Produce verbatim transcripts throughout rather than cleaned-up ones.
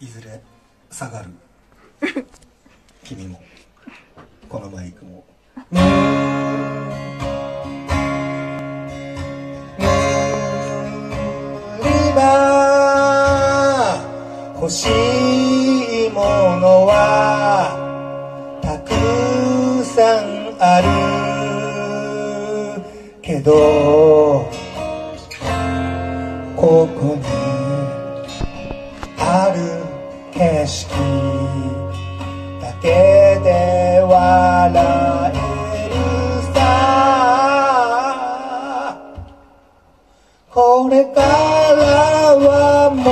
いずれ下がる君もこのマイクも今欲しいものはたくさんあるけどここにある景色だけで笑えるさこれからはも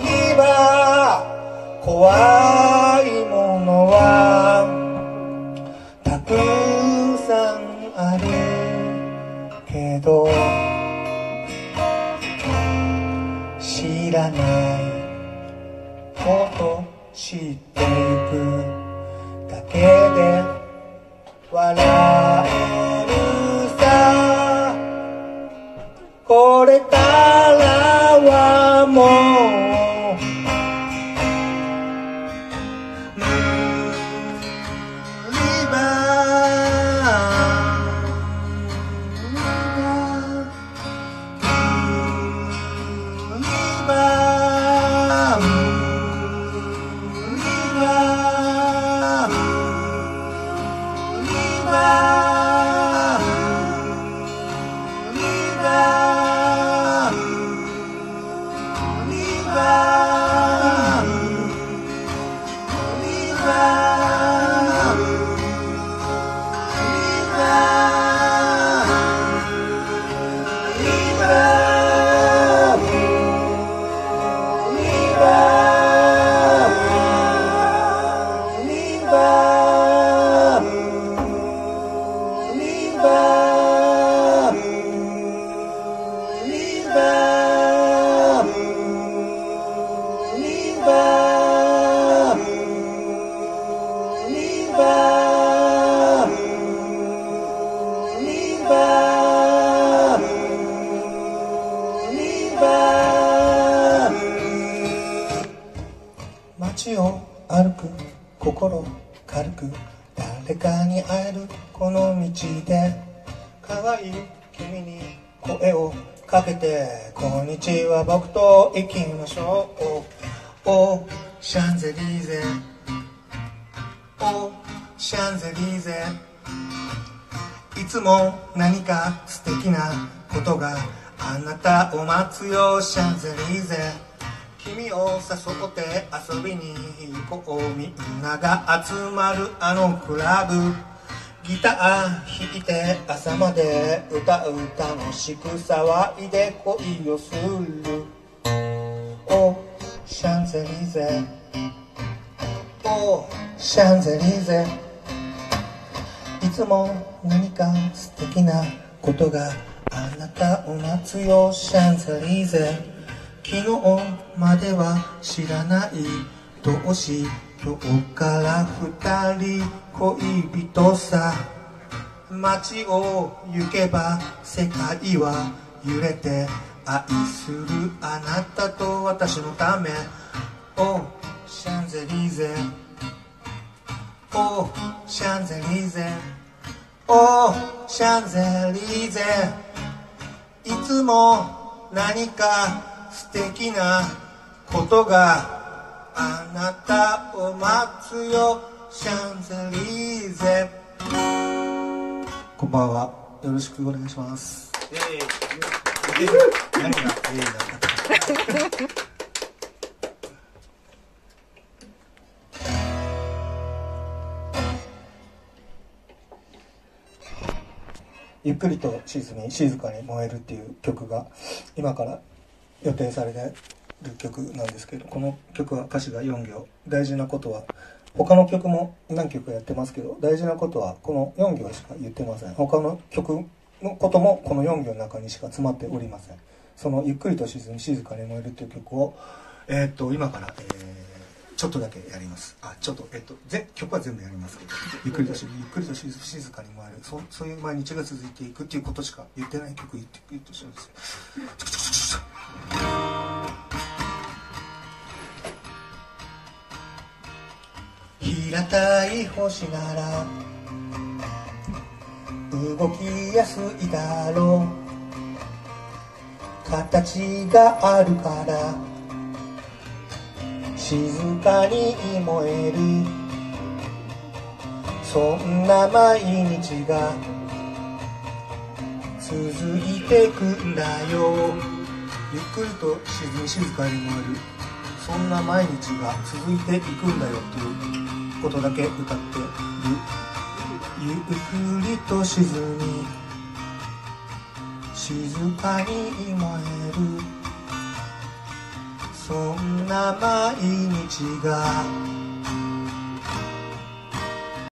う無理ば怖いものはたくさんあるけど知らないこと知っていくだけで笑えるさこれからはもう無理ば街を歩く心軽く誰かに会えるこの道で可愛い君に声をかけてこんにちは僕と行きましょうオーシャンゼリーゼオーシャンゼリーゼいつも何か素敵なことがあなたを待つよシャンゼリーゼ君を誘って遊びに行こうみんなが集まるあのクラブギター弾いて朝まで歌う楽しく騒いで恋をするオーシャンゼリーゼオーシャンゼリーゼいつも何か素敵なことがあなたを待つよシャンゼリーゼ昨日までは知らない同士今日から二人恋人さ街を行けば世界は揺れて愛するあなたと私のためオーシャンゼリーゼオーシャンゼリーゼオーシャンゼリーゼいつも何か素敵なことがあなたを待つよシャンゼリーゼこんばんはよろしくお願いします何がイエイなんだゆっくりと静に静かに燃えるっていう曲が今から予定されている曲なんですけどこの曲は歌詞がよん行大事なことは他の曲も何曲かやってますけど大事なことはこのよん行しか言ってません他の曲のこともこのよん行の中にしか詰まっておりませんそのゆっくりと沈み静かに燃えるという曲を、えー、っと今から、えー、ちょっとだけやります。あ、ちょっと、えっと、ぜ曲は全部やりますけど、ゆっくりとし、ゆっくりとし静かに回る、そそういう毎日が続いていくっていうことしか言ってない曲言って言ってしまうんですよ。平たい星なら動きやすいだろう。形があるから。静かに燃える、そんな毎日が続いてくんだよ。ゆっくりと静静かに燃える、そんな毎日が続いていくんだよということだけ歌ってゆ、ゆっくりと沈み、静かに燃える、そんな毎日が